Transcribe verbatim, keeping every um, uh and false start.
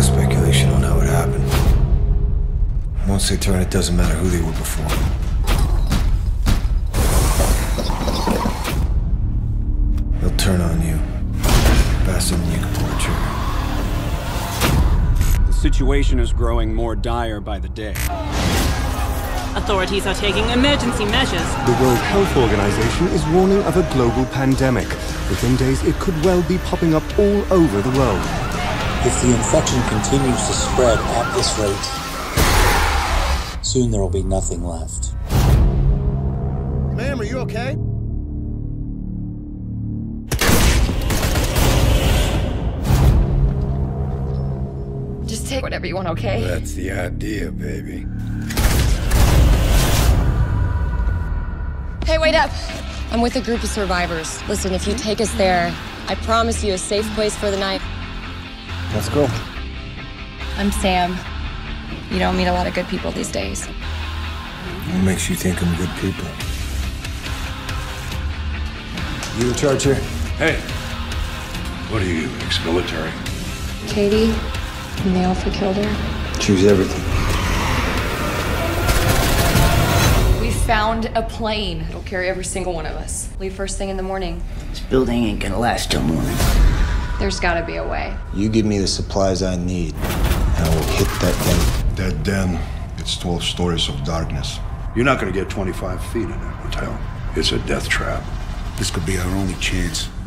of speculation on how it happened. Once they turn, it doesn't matter who they were before. They'll turn on you faster than you can pull the trigger. The situation is growing more dire by the day. Authorities are taking emergency measures. The World Health Organization is warning of a global pandemic. Within days, it could well be popping up all over the world. If the infection continues to spread at this rate, soon there will be nothing left. Ma'am, are you okay? Just take whatever you want, okay? That's the idea, baby. Hey, wait up. I'm with a group of survivors. Listen, if you take us there, I promise you a safe place for the night. Let's go. I'm Sam. You don't meet a lot of good people these days. What makes you think I'm good people? You in charge here? Hey. What are you, ex-military? Katie, and they all for killed her. Choose everything. Found a plane. It'll carry every single one of us. Leave first thing in the morning. This building ain't gonna last till morning. There's gotta be a way. You give me the supplies I need, and I will hit that den. That den, it's twelve stories of darkness. You're not gonna get twenty-five feet in that hotel. It's a death trap. This could be our only chance.